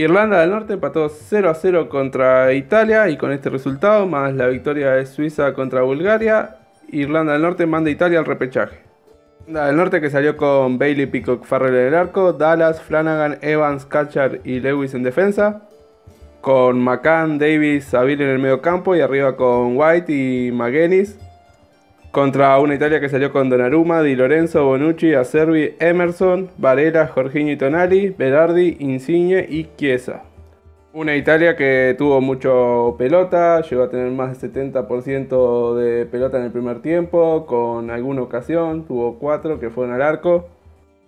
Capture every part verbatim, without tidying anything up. Irlanda del Norte empató cero a cero contra Italia, y con este resultado, más la victoria de Suiza contra Bulgaria, Irlanda del Norte manda a Italia al repechaje. Irlanda del Norte, que salió con Bailey Peacock-Farrell en el arco, Dallas, Flanagan, Evans, Kachar y Lewis en defensa, con McCann, Davis, Saville en el medio campo y arriba con White y Magenis, contra una Italia que salió con Donnarumma, Di Lorenzo, Bonucci, Acerbi, Emerson, Varela, Jorginho y Tonali, Berardi, Insigne y Chiesa. Una Italia que tuvo mucho pelota, llegó a tener más del setenta por ciento de pelota en el primer tiempo, con alguna ocasión, tuvo cuatro que fueron al arco.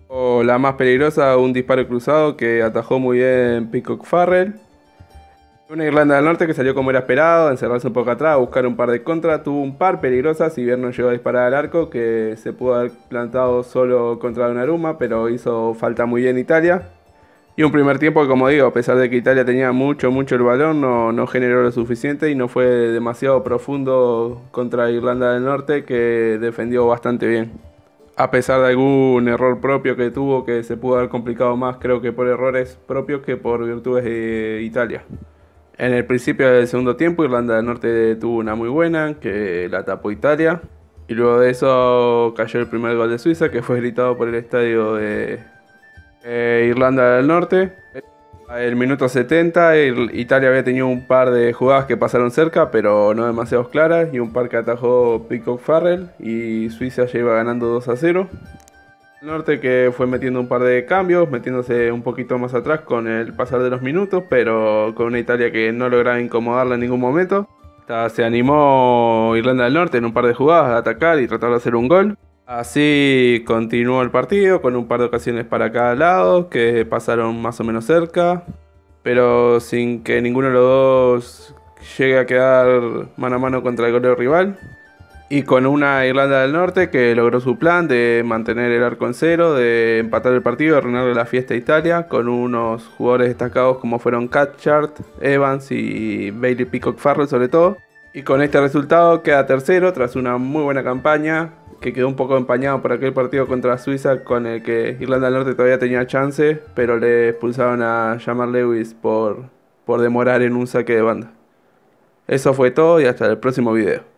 O la más peligrosa, un disparo cruzado que atajó muy bien Peacock-Farrell. Una Irlanda del Norte que salió como era esperado, encerrarse un poco atrás, buscar un par de contras, tuvo un par peligrosas, si bien no llegó a disparar al arco, que se pudo haber plantado solo contra Donnarumma, pero hizo falta muy bien Italia. Y un primer tiempo que, como digo, a pesar de que Italia tenía mucho, mucho el balón, no, no generó lo suficiente y no fue demasiado profundo contra Irlanda del Norte, que defendió bastante bien. A pesar de algún error propio que tuvo, que se pudo haber complicado más, creo que por errores propios que por virtudes de Italia. En el principio del segundo tiempo, Irlanda del Norte tuvo una muy buena, que la tapó Italia. Y luego de eso cayó el primer gol de Suiza, que fue gritado por el estadio de eh, Irlanda del Norte. Al minuto setenta, Italia había tenido un par de jugadas que pasaron cerca, pero no demasiado claras, y un par que atajó Peacock-Farrell, y Suiza ya iba ganando dos a cero. El Norte, que fue metiendo un par de cambios, metiéndose un poquito más atrás con el pasar de los minutos, pero con una Italia que no lograba incomodarla en ningún momento. Hasta se animó Irlanda del Norte en un par de jugadas a atacar y tratar de hacer un gol. Así continuó el partido, con un par de ocasiones para cada lado, que pasaron más o menos cerca, pero sin que ninguno de los dos llegue a quedar mano a mano contra el golero rival. Y con una Irlanda del Norte que logró su plan de mantener el arco en cero, de empatar el partido, de arruinarle la fiesta a Italia, con unos jugadores destacados como fueron Cathcart, Evans y Bailey Peacock-Farrell sobre todo. Y con este resultado queda tercero tras una muy buena campaña, que quedó un poco empañado por aquel partido contra Suiza, con el que Irlanda del Norte todavía tenía chance, pero le expulsaron a Jamar Lewis por, por demorar en un saque de banda. Eso fue todo y hasta el próximo video.